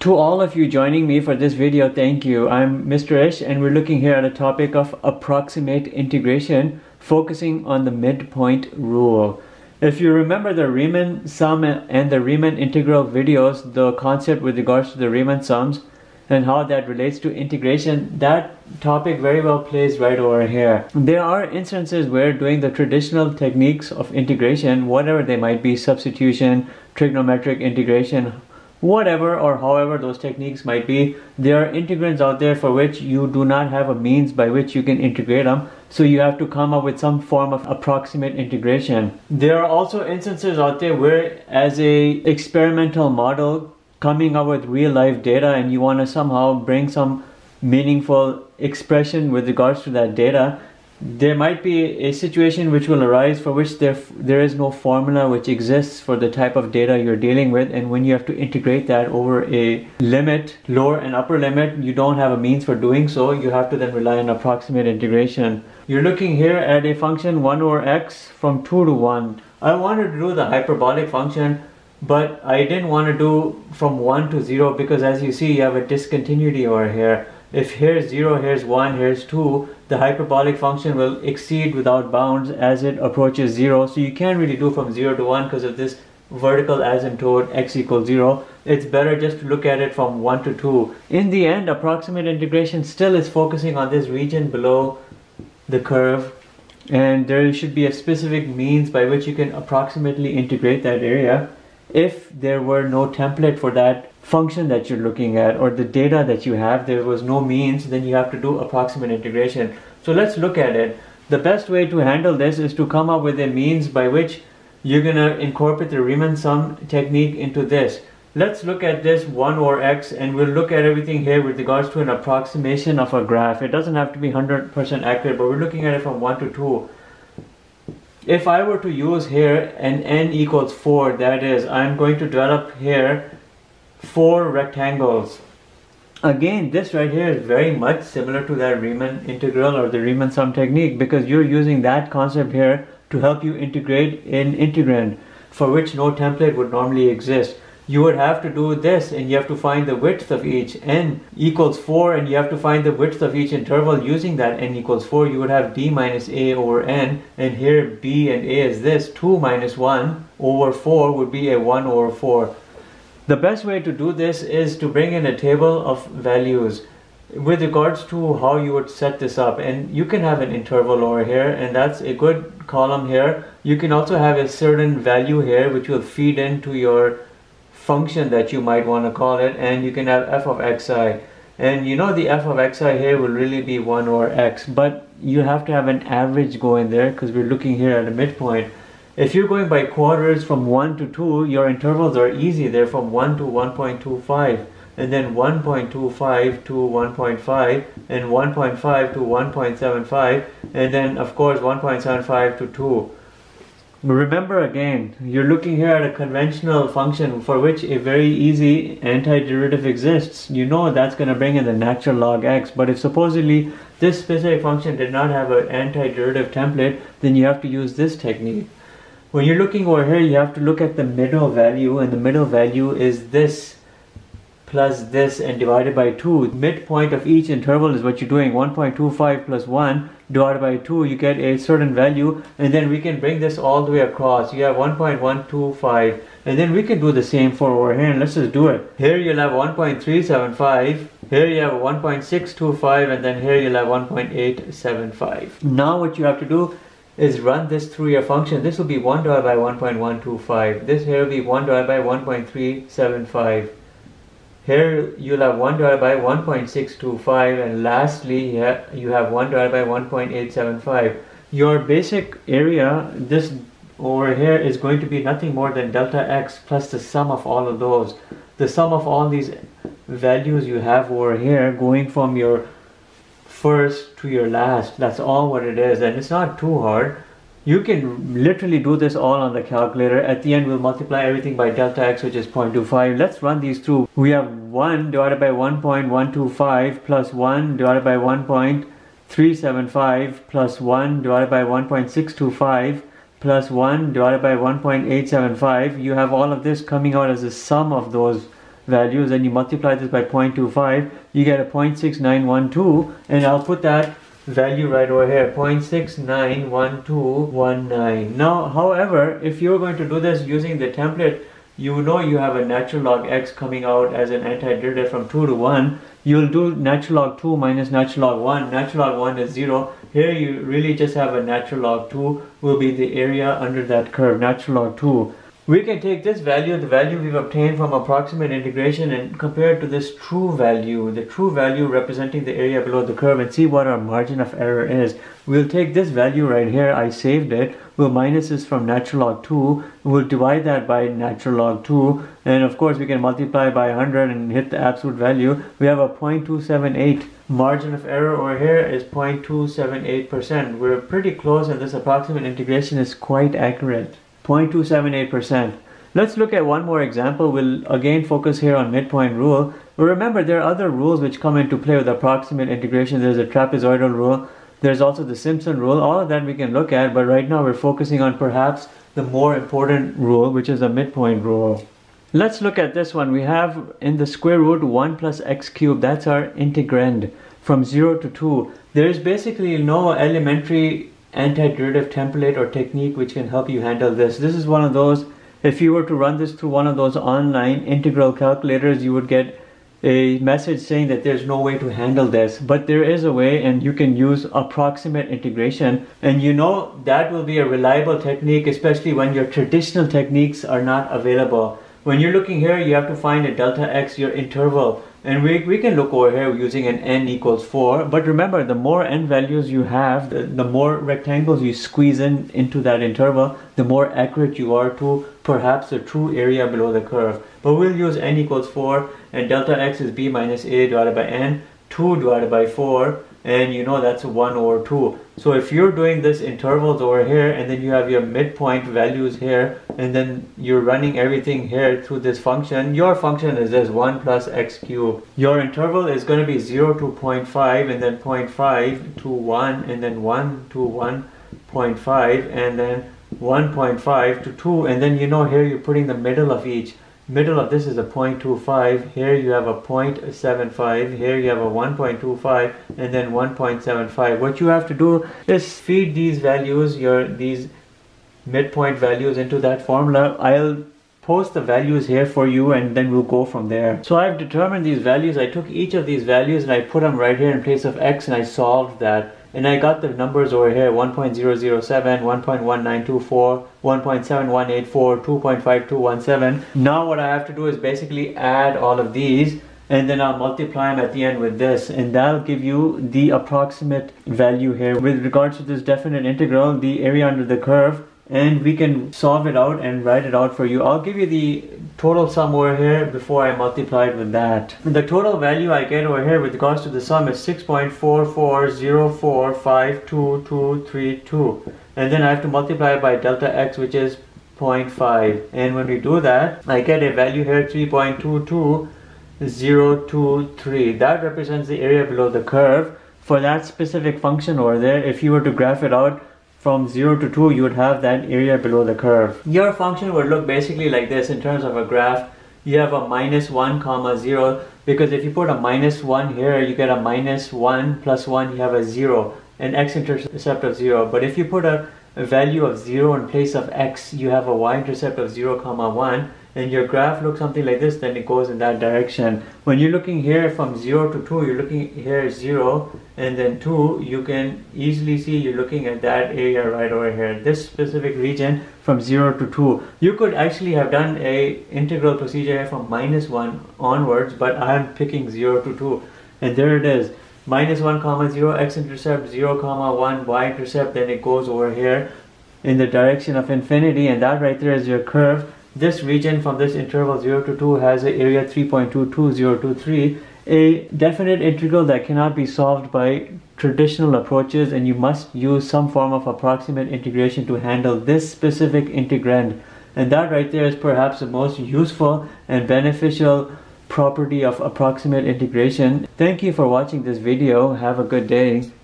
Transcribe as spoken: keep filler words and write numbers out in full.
To all of you joining me for this video, thank you. I'm Mister Ish and we're looking here at a topic of approximate integration, focusing on the midpoint rule. If you remember the Riemann sum and the Riemann integral videos, the concept with regards to the Riemann sums and how that relates to integration, that topic very well plays right over here. There are instances where doing the traditional techniques of integration, whatever they might be, substitution, trigonometric integration, whatever or however those techniques might be, there are integrants out there for which you do not have a means by which you can integrate them, so you have to come up with some form of approximate integration. There are also instances out there where, as a experimental model, coming up with real life data and you want to somehow bring some meaningful expression with regards to that data, there might be a situation which will arise for which there there is no formula which exists for the type of data you're dealing with, and when you have to integrate that over a limit, lower and upper limit, you don't have a means for doing so. You have to then rely on approximate integration. You're looking here at a function one over x from two to one. I wanted to do the hyperbolic function, but I didn't want to do from one to zero because, as you see, you have a discontinuity over here. If here's zero, here's one, here's two, the hyperbolic function will exceed without bounds as it approaches zero. So you can't really do from zero to one because of this vertical asymptote x equals zero. It's better just to look at it from one to two. In the end, approximate integration still is focusing on this region below the curve, and there should be a specific means by which you can approximately integrate that area if there were no template for that function that you're looking at, or the data that you have, there was no means, then you have to do approximate integration. So let's look at it. The best way to handle this is to come up with a means by which you're going to incorporate the Riemann sum technique into this. Let's look at this one over x, and we'll look at everything here with regards to an approximation of a graph. It doesn't have to be one hundred percent accurate, but we're looking at it from one to two. If I were to use here an n equals four, that is, I'm going to develop here four rectangles. Again, this right here is very much similar to that Riemann integral or the Riemann sum technique, because you're using that concept here to help you integrate an integrand for which no template would normally exist. You would have to do this, and you have to find the width of each. N equals four, and you have to find the width of each interval using that n equals four. You would have d minus a over n, and here b and a is this. two minus one over four would be a one over four. The best way to do this is to bring in a table of values with regards to how you would set this up, and you can have an interval over here, and that's a good column here. You can also have a certain value here which will feed into your function that you might want to call it, and you can have f of xi, and you know the f of xi here will really be one over x, but you have to have an average going there because we're looking here at a midpoint. If you're going by quarters from one to two, your intervals are easy. They're from one to one point two five, and then one point two five to one point five, and one point five to one point seven five, and then of course one point seven five to two. Remember again, you're looking here at a conventional function for which a very easy antiderivative exists. You know that's going to bring in the natural log x, but if supposedly this specific function did not have an antiderivative template, then you have to use this technique. When you're looking over here, you have to look at the middle value, and the middle value is this plus this and divided by two. Midpoint of each interval is what you're doing. one point two five plus one divided by two, you get a certain value, and then we can bring this all the way across. You have one point one two five, and then we can do the same for over here, and let's just do it. Here you'll have one point three seven five, here you have one point six two five, and then here you'll have one point eight seven five. Now what you have to do is run this through your function. This will be one divided by one point one two five. This here will be one divided by one point three seven five. Here you'll have one divided by one point six two five, and lastly here you have one divided by one point eight seven five. Your basic area, this over here, is going to be nothing more than delta x plus the sum of all of those. The sum of all these values you have over here going from your first to your last. That's all what it is, and it's not too hard. You can literally do this all on the calculator. At the end, we'll multiply everything by delta x, which is zero point two five. Let's run these through. We have one divided by one point one two five plus one divided by one point three seven five plus one divided by one point six two five plus one divided by one point eight seven five. You have all of this coming out as the sum of those values and you multiply this by zero point two five, you get a zero point six nine one two, and I'll put that value right over here, zero point six nine one two one nine. Now, however, if you're going to do this using the template, you know you have a natural log x coming out as an antiderivative from two to one. You'll do natural log two minus natural log one. Natural log one is zero. Here you really just have a natural log two will be the area under that curve, natural log two. We can take this value, the value we've obtained from approximate integration, and compare it to this true value, the true value representing the area below the curve, and see what our margin of error is. We'll take this value right here, I saved it, we'll minus this from natural log two, we'll divide that by natural log two, and of course we can multiply by one hundred and hit the absolute value. We have a zero point two seven eight. Margin of error over here is zero point two seven eight percent. We're pretty close, and this approximate integration is quite accurate. zero point two seven eight percent. Let's look at one more example. We'll again focus here on midpoint rule. But remember, there are other rules which come into play with approximate integration. There's a trapezoidal rule. There's also the Simpson rule. All of that we can look at, but right now we're focusing on perhaps the more important rule, which is the midpoint rule. Let's look at this one. We have in the square root one plus x cubed. That's our integrand from zero to two. There is basically no elementary antiderivative template or technique which can help you handle this. This is one of those, if you were to run this through one of those online integral calculators, you would get a message saying that there's no way to handle this. But there is a way, and you can use approximate integration. And you know that will be a reliable technique, especially when your traditional techniques are not available. When you're looking here, you have to find a delta x, your interval. And we, we can look over here using an n equals four. But remember, the more n values you have, the, the more rectangles you squeeze in into that interval, the more accurate you are to perhaps the true area below the curve. But we'll use n equals four, and delta x is b minus a divided by n, two divided by four, and you know that's one over two. So if you're doing this intervals over here, and then you have your midpoint values here, and then you're running everything here through this function, your function is this one plus x cubed. Your interval is going to be zero to zero point five, and then zero point five to one, and then one to one point five, and then one point five to two, and then you know here you're putting the middle of each. Middle of this is a zero point two five, here you have a zero point seven five, here you have a one point two five, and then one point seven five. What you have to do is feed these values, your these midpoint values, into that formula. I'll post the values here for you, and then we'll go from there. So I've determined these values. I took each of these values and I put them right here in place of x, and I solved that. And I got the numbers over here, one point zero zero seven, one point one nine two four, one point seven one eight four, two point five two one seven. Now what I have to do is basically add all of these, and then I'll multiply them at the end with this, and that'll give you the approximate value here with regards to this definite integral, the area under the curve, and we can solve it out and write it out for you. I'll give you the total sum over here before I multiply it with that. The total value I get over here with regards to the sum is six point four four zero four five two two three two, and then I have to multiply it by delta x, which is zero point five, and when we do that, I get a value here, three point two two zero two three. That represents the area below the curve for that specific function over there. If you were to graph it out from zero to two, you would have that area below the curve. Your function would look basically like this in terms of a graph. You have a minus one comma zero, because if you put a minus one here, you get a minus one plus one, you have a zero, an x-intercept of zero. But if you put a, a value of zero in place of x, you have a y-intercept of zero comma one, and your graph looks something like this. Then it goes in that direction. When you're looking here from zero to two, you're looking here zero and then two, you can easily see you're looking at that area right over here, this specific region from zero to two. You could actually have done a integral procedure here from minus one onwards, but I'm picking zero to two, and there it is, minus one comma zero, x-intercept zero comma one, y-intercept, then it goes over here in the direction of infinity, and that right there is your curve. This region from this interval zero to two has an area three point two two zero two three, a definite integral that cannot be solved by traditional approaches, and you must use some form of approximate integration to handle this specific integrand. And that right there is perhaps the most useful and beneficial property of approximate integration. Thank you for watching this video. Have a good day.